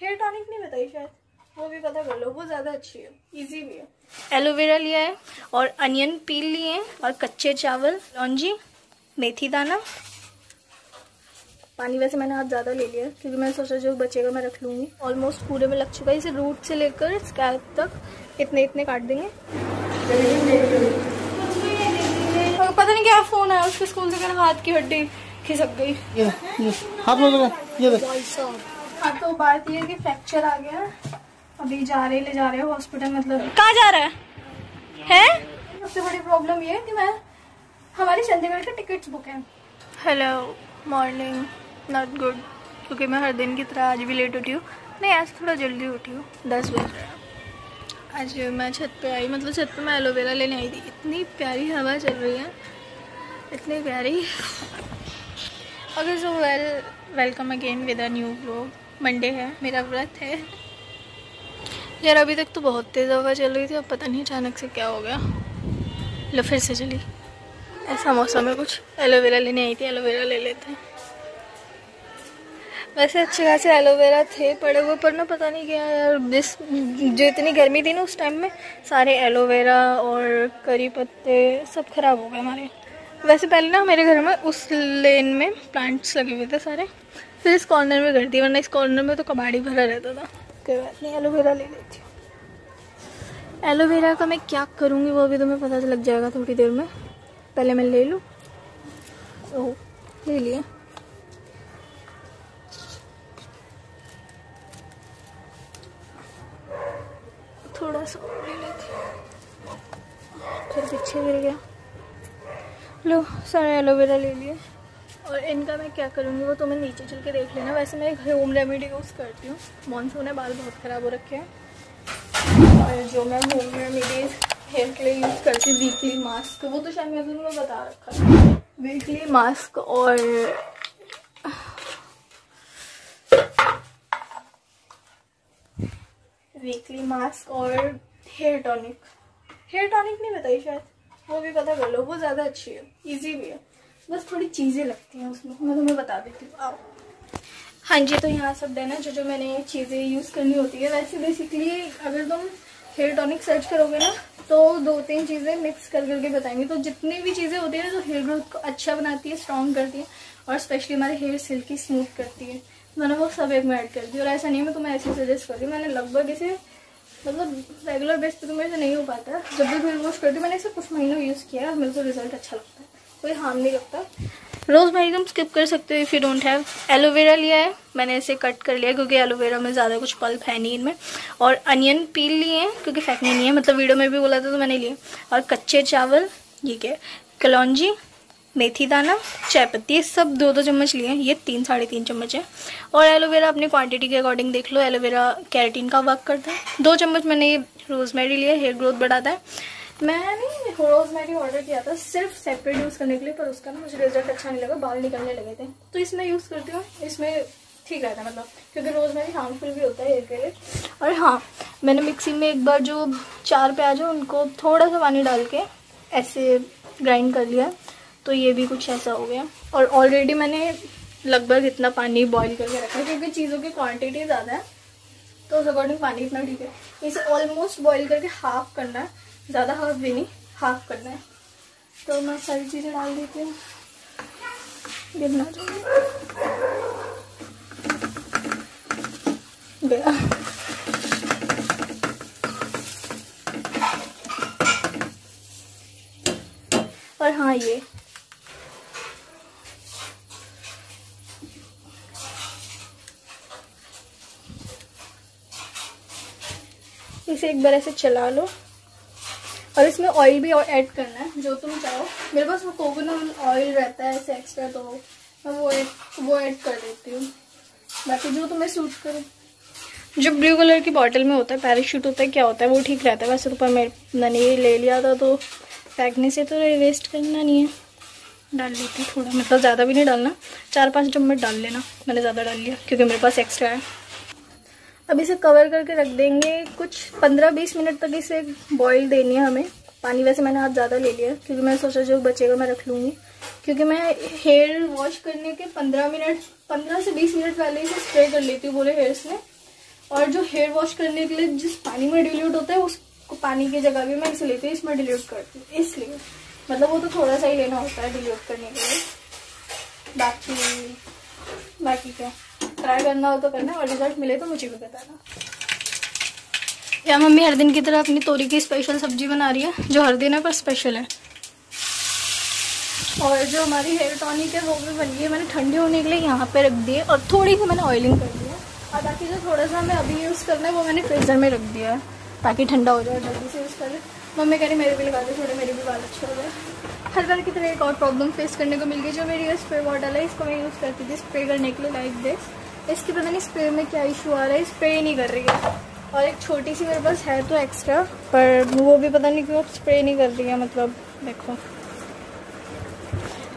Hair tonic नहीं बताई शायद, वो भी पता कर लो, वो ज़्यादा अच्छी है, इजी भी है। एलोवेरा लिया है और अनियन पील लिए हैं और कच्चे चावल, लौंजी, मेथी दाना, पानी। वैसे मैंने आज ज़्यादा ले लिया क्योंकि मैंने सोचा जो बचेगा मैं रख लूँगी। ऑलमोस्ट पूरे में लग चुका है, इसे रूट से लेकर स्कैल्प तक इतने इतने काट देंगे। और पता नहीं क्या फ़ोन आया उसके स्कूल से, मेरे हाथ की हड्डी खिसक गई। तो बात यह है कि फ्रैक्चर आ गया, अभी जा रहे ले जा रहे हॉस्पिटल। मतलब कहाँ जा रहा है? सबसे बड़ी प्रॉब्लम ये है कि मैं हमारे चंडीगढ़ के टिकट्स बुक हैं। हेलो मॉर्निंग, नॉट गुड क्योंकि मैं हर दिन की तरह आज भी लेट उठी हूँ। नहीं, आज थोड़ा जल्दी उठी हूँ, 10 बजे। आज मैं छत पे आई, मतलब छत पे मैं एलोवेरा लेने आई थी। इतनी प्यारी हवा चल रही है, इतनी प्यारी। Okay so welcome again with a new vlog. Monday है, मेरा व्रत है। यार अभी तक तो बहुत तेज़ हवा चल रही थी, अब पता नहीं अचानक से क्या हो गया, लो फिर से चली। ऐसा मौसम है कुछ। एलोवेरा लेने आई थी, एलोवेरा ले लेते हैं। वैसे अच्छे खासे एलोवेरा थे पड़े हुए, पर ना पता नहीं क्या यार, जो इतनी गर्मी थी ना उस टाइम में, सारे एलोवेरा और करी पत्ते सब खराब हो गए हमारे। वैसे पहले ना मेरे घर में उस लेन में प्लांट्स लगे हुए थे सारे, फिर इस कॉर्नर में कर दिए, वरना इस कॉर्नर में तो कबाड़ी भरा रहता था। कोई बात नहीं, एलोवेरा ले लेती हूँ। एलोवेरा का मैं क्या करूँगी वो अभी तुम्हें पता लग जाएगा थोड़ी देर में, पहले मैं ले लूँ। ओ ले लिया। थोड़ा सा ले लेती हूँ, फिर पीछे गिर गया। लो सारे एलोवेरा ले लिए, और इनका मैं क्या करूँगी वो तुम्हें नीचे चल के देख लेना। वैसे मैं एक होम रेमेडी यूज़ करती हूँ, मॉनसून है, बाल बहुत ख़राब हो रखे हैं, और जो मैं होम रेमेडीज हेयर के लिए यूज़ करती हूँ, वीकली मास्क, वो तो शायद मैं तुम्हें बता रखा है, वीकली मास्क और हेयर टॉनिक। हेयर टॉनिक नहीं बताई शायद, वो भी पता कर लो, वो ज़्यादा अच्छी है, इजी भी है, बस थोड़ी चीज़ें लगती हैं उसमें, मैं तुम्हें बता देती हूँ। आओ हाँ जी, तो यहाँ सब देना जो जो मैंने चीज़ें यूज़ करनी होती है। वैसे बेसिकली अगर तुम हेयर टॉनिक सर्च करोगे ना तो 2-3 चीज़ें मिक्स कर करके बताएंगे। तो जितनी भी चीज़ें होती है ना जो हेयर ग्रोथ को अच्छा बनाती है, स्ट्रॉन्ग करती है, और स्पेशली हमारे हेयर सिल्की स्मूथ करती है, मैंने वो सब एक में ऐड कर दी। और ऐसा नहीं मैं तुम्हें ऐसे सजेस्ट कर रही, मैंने लगभग इसे मतलब रेगुलर बेस पे तो मेरे से नहीं हो पाता, जब भी हेयर वॉश करती हूँ मैंने इसे कुछ महीनों यूज़ किया और मेरे को रिजल्ट अच्छा लगता है, कोई हार्म नहीं लगता। रोज़ भाई तुम स्किप कर सकते हो if you don't have. Aloe vera लिया है मैंने, इसे कट कर लिया क्योंकि एलोवेरा में ज़्यादा कुछ पल्प है नहीं इनमें। और अनियन पील लिए हैं क्योंकि फेंकने नहीं है, मतलब वीडियो में भी बोला था तो मैंने लिए। और कच्चे चावल, ये क्या है, कलौंजी, मेथी दाना, चायपत्ती, ये सब 2-2 चम्मच लिए हैं, ये 3-3.5 चम्मच है। और एलोवेरा अपनी क्वांटिटी के अकॉर्डिंग देख लो, एलोवेरा कैरेटीन का वर्क करता है। 2 चम्मच मैंने ये रोजमेरी लिया, हेयर ग्रोथ बढ़ाता है। मैंने रोजमेरी ऑर्डर किया था सिर्फ सेपरेट यूज़ करने के लिए, पर उसका ना मुझे रिजल्ट अच्छा नहीं लगा, बाल निकलने लगे थे, तो इसमें यूज़ करती हूँ, इसमें ठीक रहता है, मतलब क्योंकि रोजमेरी हार्मफुल भी होता है हेयर के लिए। और हाँ, मैंने मिक्सी में एक बार जो 4 प्याज है उनको थोड़ा सा पानी डाल के ऐसे ग्राइंड कर लिया, तो ये भी कुछ ऐसा हो गया। और ऑलरेडी मैंने लगभग इतना पानी बॉईल करके रखा है क्योंकि चीज़ों की क्वांटिटी ज़्यादा है, तो उस अकॉर्डिंग पानी इतना ठीक है। इसे ऑलमोस्ट बॉईल करके हाफ करना है, ज़्यादा हाफ भी नहीं, हाफ करना है। तो मैं सारी चीज़ें डाल देती हूँ, गिरना चाहिए, गया। और हाँ, ये इसे एक बार ऐसे चला लो। और इसमें ऑयल भी ऐड करना है जो तुम चाहो, मेरे पास वो कोकोनट ऑयल रहता है ऐसे एक्स्ट्रा, तो मैं वो ऐड कर देती हूँ, बाकी जो तुम्हें सूट करे। जो ब्लू कलर की बॉटल में होता है, पैराशूट होता है, क्या होता है, वो ठीक रहता है। वैसे तो पर मैंने ये ले लिया था तो फेंकने से तो वेस्ट करना नहीं है, डाल लेती हूँ थोड़ा, मतलब ज़्यादा भी नहीं डालना, 4-5 चम्मच डाल लेना, मैंने ज़्यादा डाल लिया क्योंकि मेरे पास एक्स्ट्रा है। अब इसे कवर करके रख देंगे, कुछ 15-20 मिनट तक इसे बॉईल देनी है हमें। पानी वैसे मैंने आज ज़्यादा ले लिया क्योंकि मैंने सोचा जो बचेगा मैं रख लूँगी, क्योंकि मैं हेयर वॉश करने के 15 से 20 मिनट पहले इसे स्प्रे कर लेती हूँ पूरे हेयर्स में, और जो हेयर वॉश करने के लिए जिस पानी में डिल्यूट होता है उसको पानी की जगह भी मैं इसे लेती हूँ, इसमें डिल्यूट करती हूँ, इसलिए मतलब वो तो थोड़ा सा ही लेना होता है डिल्यूट करने के लिए। बाकी क्या ट्राई करना हो तो करना और रिजल्ट मिले तो मुझे भी बताना। या मम्मी हर दिन की तरह अपनी तोरी की स्पेशल सब्जी बना रही है जो हर दिन है पर स्पेशल है। और जो हमारी हेयर टॉनिक है वो भी बन गई है, मैंने ठंडे होने के लिए यहाँ पे रख दिए और थोड़ी सी मैंने ऑयलिंग कर दी है और बाकी जो थोड़ा सा हमें अभी यूज़ करना है वो मैंने फ्रीजर में रख दिया है ताकि ठंडा हो जाए और जल्दी से यूज़ कर ले। मम्मी कह रही मेरे भी लगा दो थोड़े, मेरे भी बाल अच्छे हो गए। हर बार की तरह एक और प्रॉब्लम फेस करने को मिल गई, जो मेरी स्प्रे बॉटल है इसको मैं यूज़ करती थी स्प्रे करने के लिए लाइक दिस, इसके पता नहीं स्प्रे में क्या इशू आ रहा है, स्प्रे नहीं कर रही है। और एक छोटी सी मेरे पास है तो एक्स्ट्रा, पर वो भी पता नहीं क्यों स्प्रे नहीं कर रही है, मतलब देखो।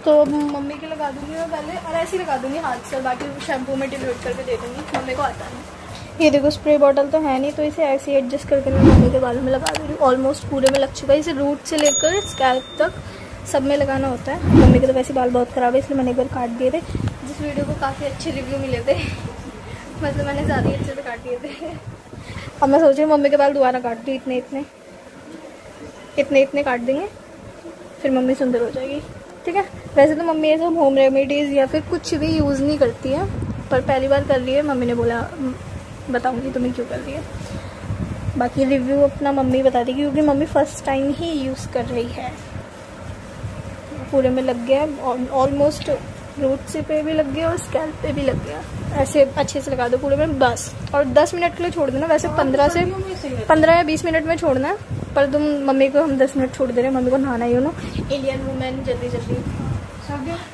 तो मम्मी के लगा दूंगी मैं पहले और ऐसे ही लगा दूंगी हाथ से, बाकी शैम्पू में डिल्यूट करके दे दूंगी, मम्मी को आता नहीं। ये देखो स्प्रे बॉटल तो है नहीं तो इसे ऐसे ही एडजस्ट करके मैं मम्मी के बालों में लगा दूंगी। ऑलमोस्ट पूरे में लग चुका है, इसे रूट से लेकर स्कैल्प तक सब में लगाना होता है। मम्मी के तो वैसे बाल बहुत खराब है इसलिए मैंने एक बार काट दिए थे, जिस वीडियो को काफ़ी अच्छे रिव्यू मिले थे, मतलब मैंने ज़्यादा ही अच्छे से काट दिए थे। अब मैं सोच रही हूँ मम्मी के बाल दोबारा काट दूँ, इतने इतने इतने इतने काट देंगे फिर मम्मी सुंदर हो जाएगी, ठीक है। वैसे तो मम्मी ये सब होम रेमेडीज़ या फिर कुछ भी यूज़ नहीं करती है, पर पहली बार कर रही है, मम्मी ने बोला बताऊंगी तुम्हें क्यों कर रही है। बाकी रिव्यू अपना मम्मी बता देगी क्योंकि मम्मी फ़र्स्ट टाइम ही यूज़ कर रही है। पूरे में लग गया ऑलमोस्ट, रूट से पे भी लग गया और स्कैल्प पे भी लग गया। ऐसे अच्छे से लगा दो पूरे में बस, और 10 मिनट के लिए छोड़ देना, वैसे 15 या 20 मिनट में छोड़ना है, पर तुम मम्मी को हम 10 मिनट छोड़ दे रहे हैं, मम्मी को नहाना ही हो ना, इंडियन वुमेन जल्दी जल्दी।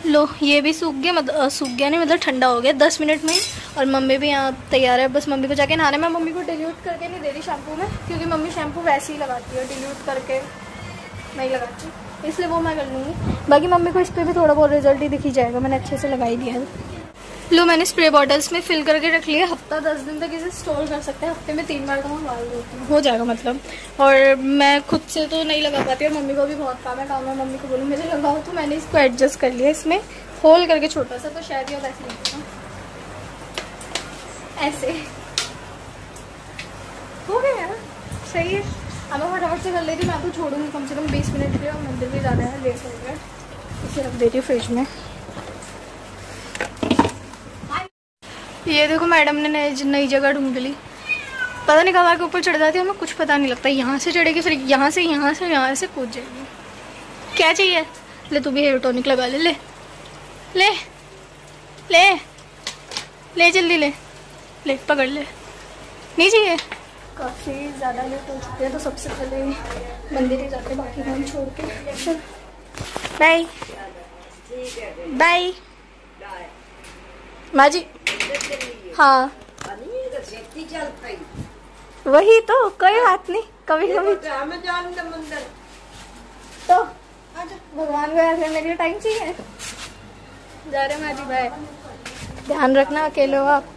लो ये भी सूख गया, मतलब सूख गया नहीं मतलब ठंडा हो गया 10 मिनट में, और मम्मी भी यहाँ तैयार है, बस मम्मी को जाके नहाना। मैं मम्मी को डिल्यूट करके नहीं दे रही शैम्पू में क्योंकि मम्मी शैम्पू वैसे ही लगाती है, डिल्यूट करके नहीं लगाती, इसलिए वो मैं कर लूँगी। बाकी मम्मी को इस पर भी थोड़ा बहुत रिजल्ट ही दिखी जाएगा, मैंने अच्छे से लगा ही दिया है। लो मैंने स्प्रे बॉटल्स में फिल करके रख लिया, हफ्ता 10 दिन तक इसे स्टोर कर सकते हैं, हफ्ते में 3 बार तो मैं बाल धोती हूँ, हो जाएगा मतलब। और मैं खुद से तो नहीं लगा पाती और मम्मी को भी बहुत काम है मम्मी को बोलूँ मुझे लगाओ, तो मैंने इसको एडजस्ट कर लिया, इसमें होल करके छोटा सा, तो शायद ये वैसे लगता ऐसे हो गया, सही है। अब मैं फटाफट से कर लेती, मैं आपको छोड़ूंगी कम से कम 20 मिनट के लिए, और मंदिर भी ज़्यादा है लेट हो गया, इसे रख देती हूँ फ्रिज में। ये देखो मैडम ने नई जगह ढूंढ ली, पता नहीं कब आके ऊपर चढ़ जाती है, हमें कुछ पता नहीं लगता, यहाँ से चढ़ेगी फिर यहाँ से कूद जाएगी। क्या चाहिए, ले तू भी हेयर टॉनिक लगा ले, ले ले ले ले जल्दी ले ले पकड़ ले, नहीं चाहिए। काफ़ी ज़्यादा लेट हो चुके हैं तो सबसे पहले मंदिर ही जाते हैं, बाकी हम छोड़ के बाय बाय माँ जी। हाँ वही तो, कोई बात नहीं, कभी कभी तो भगवान को ऐसे मेरे लिए टाइम चाहिए। जा रहे माँ जी, बाय, ध्यान रखना, अकेले हो आप।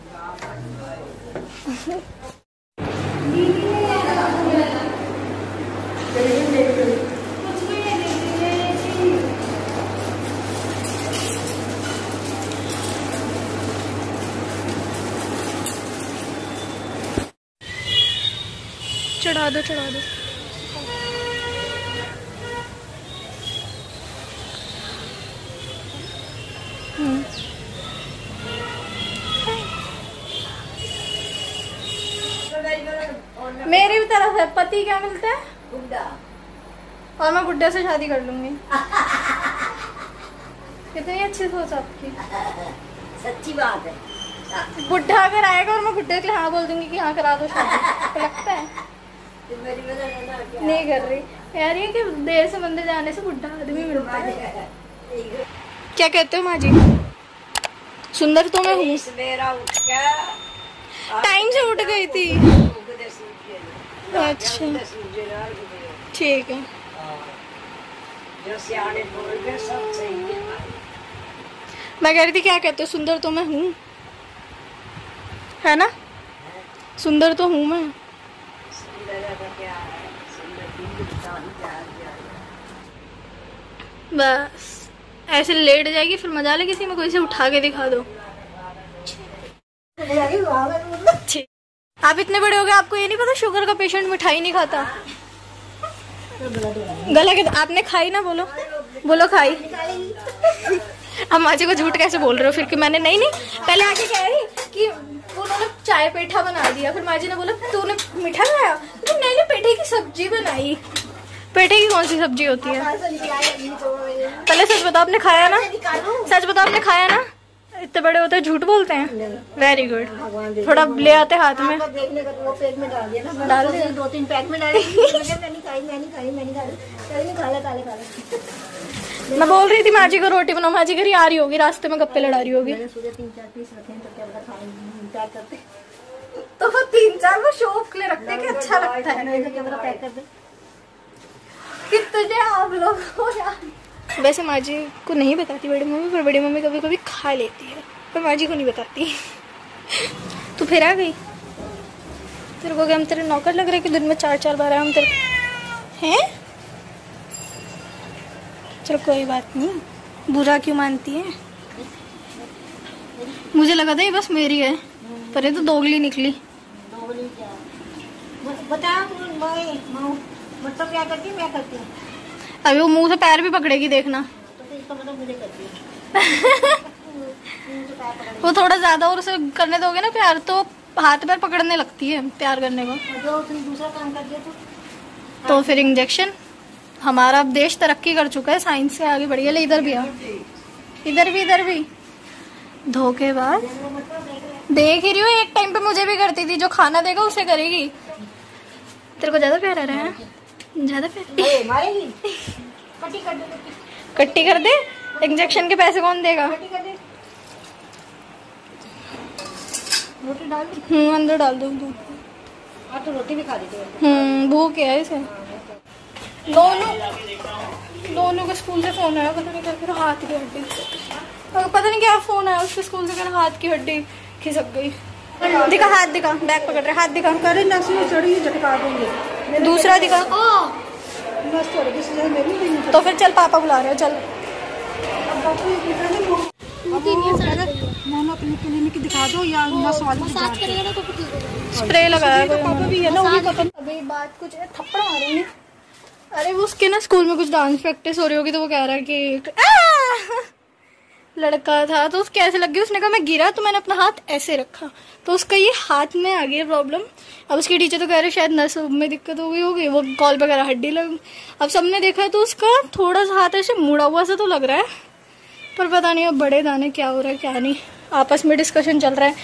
चढ़ा दो चढ़ा दो, मेरी भी तरफ है। पति क्या मिलता है, बुड्ढा, और मैं बुड्ढे से शादी कर लूंगी। कितनी अच्छी सोच आपकी, सच्ची बात है। बुड्ढा अगर आएगा और मैं बुड्ढे के लिए हाँ बोल दूंगी कि हाँ करा दो शादी, लगता है नहीं कर रही यार, ये कि देर से मंदिर जाने से बुढ़ा आदमी मिलता है। क्या कहते हो माँ जी, सुंदर तो मैं हूँ, टाइम से उठ गई थी। अच्छा ठीक है, मैं कह रही थी क्या कहते हो, सुंदर तो मैं हूँ, है ना, सुंदर तो हूँ मैं। बस ऐसे लेट जाएगी फिर मजा ले, किसी में कोई से उठा के दिखा दो। आप इतने बड़े हो गए, आपको ये नहीं पता शुगर का पेशेंट मिठाई नहीं खाता? गला के आपने खाई ना? बोलो बोलो खाई। अब माजी को झूठ कैसे बोल रहे हो फिर कि मैंने नहीं पहले आके कह रही कि उन्होंने चाय पेठा बना दिया, फिर माजी ने बोला तूने मीठा खाया, तो मैंने पेठे की सब्जी बनाई। पेठे की कौन सी सब्जी होती है? पहले सच बताओ आपने खाया ना? सच बताओ आपने खाया ना? इतने बड़े होते झूठ बोलते हैं? Very good. थोड़ा ले आते हाथ में, डाल दिया 2-3 पैक में। मैं बोल रही थी माजी को रोटी बनाओ, माजी घर आ रही होगी, रास्ते में गप्पे लड़ा रही होगी। तो वो 3-4 वो शो ऑफ के लिए रखते हैं कि अच्छा लगता है कि तुझे। आप लोग वैसे माजी को नहीं बताती बड़ी मम्मी, पर बड़ी मम्मी कभी कभी खा लेती है, पर माजी को नहीं बताती। तू फिर आ गई, तेरे को हम तेरे नौकर लग रहे कि दिन में 4-4 बार हम तेरे हैं। चलो कोई बात नहीं, बुरा क्यों मानती है? मुझे लगा था ये बस मेरी है, पर ये तो दोगली निकली। दोगली क्या? बता मतलब क्या करती है? मैं करती हूँ अभी वो मुंह से पैर भी पकड़ेगी, देखना। तो इसका मतलब मुझे करती है। वो थोड़ा ज्यादा और उसे करने दोगे ना प्यार, तो हाथ पैर पकड़ने लगती है प्यार करने को। तो दूसरा काम कर दिया तो फिर इंजेक्शन। हमारा देश तरक्की कर चुका है, साइंस से आगे बढ़ गया। इधर भी इधर भी धोखेबाज। देख ही रही हूँ, एक टाइम पे मुझे भी करती थी, जो खाना देगा उसे करेगी। तेरे को ज्यादा प्यार आ रहा है, ज्यादा कट्टी कर दे। इंजेक्शन के पैसे कौन देगा? रोटी डाल दूं? अंदर डाल दूं। तो रोटी भी खा लेते हैं, भूख है इसे। दोनों के स्कूल से फोन आया, पता नहीं क्या करो, हाथ की हड्डी, पता नहीं क्या फोन आया उसके स्कूल से, करो हाथ की हड्डी खिसक गई। दिखा हाथ, दिखा बैग पकड़ रहे, हाथ दिखा। करे झटका दूंगी। दूसरा दिखा। तो फिर चल, पापा बुला रहे हो, चल। क्लिनिक दिखा दो या मसाज करेगा ना, तो स्प्रे लगाया पापा भी है ना। अभी बात कुछ है, थप्पड़ मार रही है। अरे वो उसके ना स्कूल में कुछ डांस प्रैक्टिस हो रही होगी, तो वो कह रहा है कि लड़का था तो उसके ऐसे लग गई। उसने कहा मैं गिरा तो मैंने अपना हाथ ऐसे रखा, तो उसका ये हाथ में आ गया प्रॉब्लम। अब उसकी टीचर तो कह रहे शायद नस में दिक्कत हो गई होगी, वो कॉल वगैरह हड्डी लग। अब सबने देखा तो उसका थोड़ा सा हाथ ऐसे मुड़ा हुआ सा तो लग रहा है, पर पता नहीं अब बड़े दाने क्या हो रहा है क्या नहीं। आपस में डिस्कशन चल रहा है।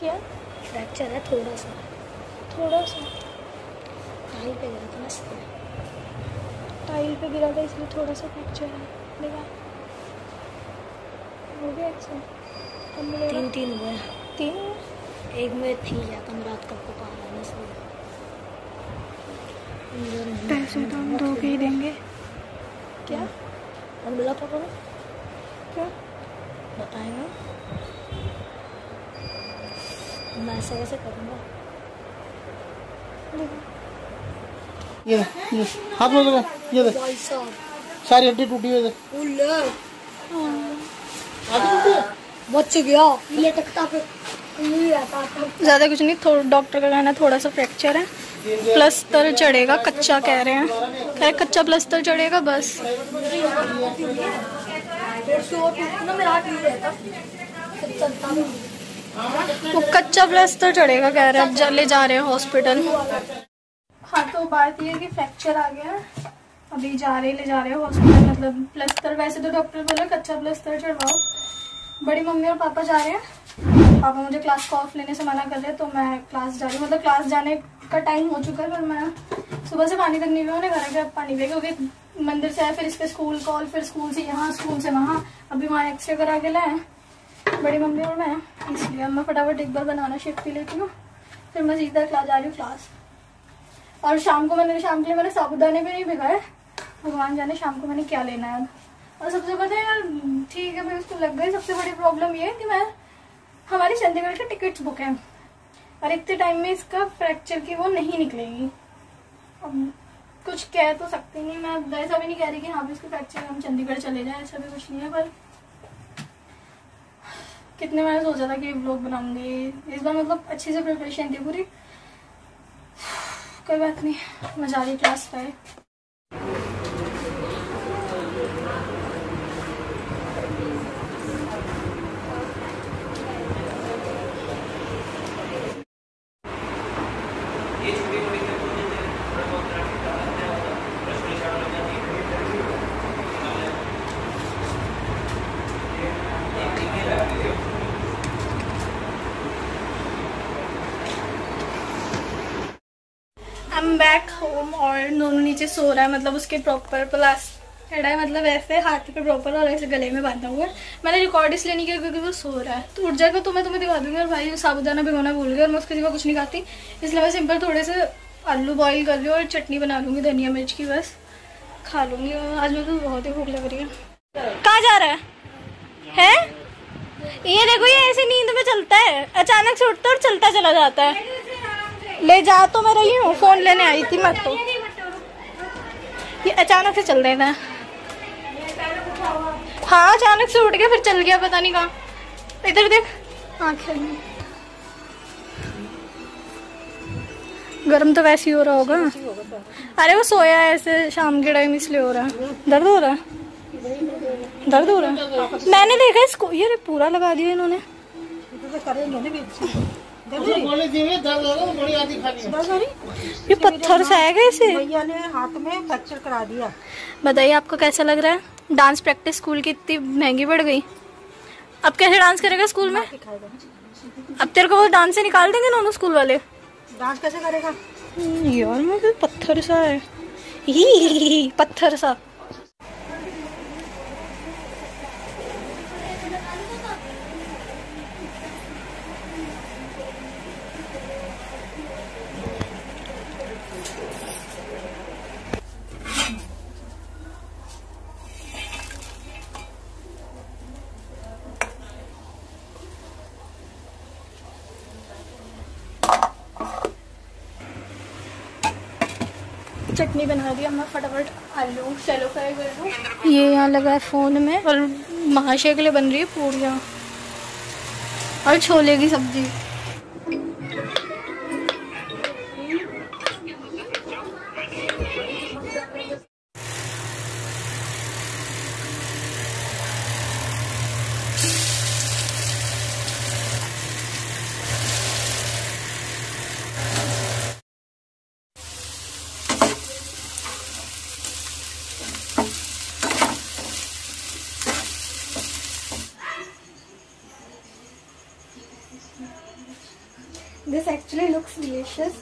क्या फ्रैक्चर है? थोड़ा सा टाइल पे गिरा था, मस्त टाइल पे गिरा था, इसलिए थोड़ा सा फ्रैक्चर है। देखा हो गया एक्शन? 3 हुए। 3 एक में थी या रात कब को पार आने से। पैसे तो हम 2 के ही देंगे। क्या हम बुला पकड़ो? क्या बताएंगे? मैं ऐसा कैसे करूँगा? ये हाथ में लगा, ये देख सारी हड्डी टूटी हुई है। बच गया, ये तकता पे ज़्यादा कुछ नहीं। थोड़ा डॉक्टर का कहना थोड़ा सा फ्रैक्चर है, प्लस्तर चढ़ेगा, कच्चा कह रहे हैं, कह रहे कच्चा प्लस्तर चढ़ेगा बस। वो कच्चा प्लास्टर चढ़ेगा कह रहे हैं, अब ले जा रहे हैं हॉस्पिटल। हाँ तो बात ये है कि फ्रैक्चर आ गया, अभी जा रहे ले जा रहे हैं हॉस्पिटल। मतलब प्लास्टर, वैसे तो डॉक्टर बोला कच्चा प्लास्टर चढ़वाओ। बड़ी मम्मी और पापा जा रहे हैं। पापा मुझे क्लास को ऑफ लेने से मना कर रहे हैं, तो मैं क्लास जा रही हूँ। मतलब क्लास जाने का टाइम हो चुका है, पर मैं सुबह से पानी तक नहीं पिया, घर के अब पानी पिया, क्योंकि मंदिर से आया फिर इसके स्कूल कॉल, फिर स्कूल से यहाँ, स्कूल से वहाँ, अभी वहाँ एक्सरे करा के लाए बड़ी मम्मी और मैं, इसलिए मैं फटाफट एक बार बनाना शेक पी लेती हूँ, फिर मैं सीधा क्लास जा रही हूँ। क्लास और शाम को मैंने, शाम के लिए मैंने साबुदाने भी नहीं भिगाए, भगवान जाने शाम को मैंने क्या लेना है। और सबसे पता है यार ठीक है भाई उसको लग गई। सबसे बड़ी प्रॉब्लम ये है कि मैं हमारी चंडीगढ़ की टिकट्स बुक है और इतने टाइम में इसका फ्रैक्चर की वो नहीं निकलेगी। अब कुछ कह तो सकती नहीं, मैं ऐसा भी नहीं कह रही कि हाँ भी इसके फ्रैक्चर हम चंडीगढ़ चले जाए, ऐसा भी कुछ नहीं है। पर कितने मैंने सोचा था कि व्लॉग बनाऊंगी, इस बार मतलब अच्छे से प्रिपरेशन थी पूरी। कोई बात नहीं, मजा आ रही क्लास पे। बैक होम और नोनू नीचे सो रहा है, मतलब उसके प्रॉपर प्लास्टर है, मतलब ऐसे हाथ पे प्रॉपर और ऐसे गले में बांधा हुआ है। मैंने रिकॉर्ड इसलिए नहीं किया क्योंकि वो सो रहा है, तो उठ जाएगा तो मैं तुम्हें दिखा दूंगी। और भाई साबुदाना भिगोना भूल गया और मैं उसके सिवा कुछ नहीं खाती, इसलिए मैं सिंपल थोड़े से आलू बॉईल कर लूँ और चटनी बना लूँगी धनिया मिर्च की, बस खा लूँगी। आज मेरे को बहुत ही भूख लग रही है। कहाँ जा रहा है? ये देखो, ये ऐसी नींद में चलता है, अचानक से उठता और चलता चला जाता है। ले जा तो मैं रही हूँ, फोन लेने आई थी मत, तो ये अचानक से चल रहे थे। हाँ अचानक से उठ गया फिर चल गया, पता नहीं कहाँ। इधर देख आँखें गर्म तो वैसे ही हो रहा होगा। अरे वो सोया है ऐसे शाम के टाइम, इसलिए हो रहा है। दर्द हो रहा है, दर्द हो रहा है। मैंने देखा इसको, ये पूरा लगा दिया इन्होंने। ये पत्थर से आएगा, इसे भैया ने हाथ में फ्रैक्चर करा दिया। बताइए आपको कैसा लग रहा है? डांस प्रैक्टिस स्कूल की इतनी महंगी पड़ गई, अब कैसे डांस करेगा स्कूल में? अब तेरे को वो डांस से निकाल देंगे नोनू स्कूल वाले। डांस कैसे करेगा यार? मैं पत्थर सा है, ही पत्थर सा। चटनी बना रही है मैं फटाफट, आलू शैलो फ्राई कर दूँ। ये यहाँ लगा है फ़ोन में, और महाशय के लिए बन रही है पूरियाँ और छोले की सब्जी। This actually looks delicious।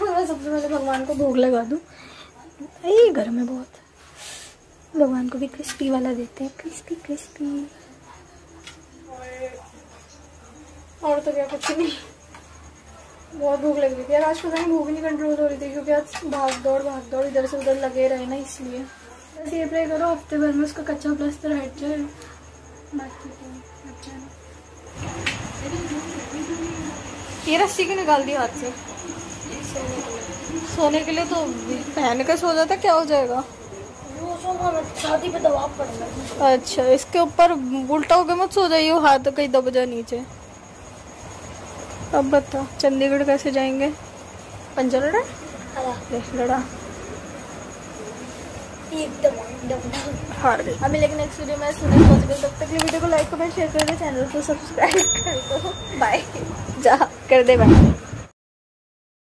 मैं सबसे पहले भगवान को भोग लगा दूँ। ये घर में बहुत भगवान को भी क्रिस्पी वाला देते हैं, क्रिस्पी क्रिस्पी। और तो क्या कुछ नहीं, बहुत भूख लग रही थी यार आज, पता नहीं भूख नहीं कंट्रोल हो रही थी क्योंकि आज भाग दौड़ इधर से उधर लगे रहे ना, इसलिए बस ये प्रे करो हफ्ते भर में उसका कच्चा प्लास्टर हट जाए। बाकी ये रस्सी क्यों निकाल दी हाथ से? सोने के लिए तो पहन के सो जाता, क्या हो जाएगा? छाती पे दबाव पड़ रहा है। अच्छा इसके ऊपर उल्टा होकर मत सो जाइए, हाथ तो कहीं दब जाए नीचे। अब बताओ चंडीगढ़ कैसे जाएंगे? पंजा लड़ा लड़ा हार गई अभी। लेकिन नेक्स्ट वीडियो में सुनिए पॉसिबल, तब तक ये वीडियो को लाइक कमेंट शेयर कर दो, चैनल को सब्सक्राइब कर दो। बाय, जा कर दे बाय।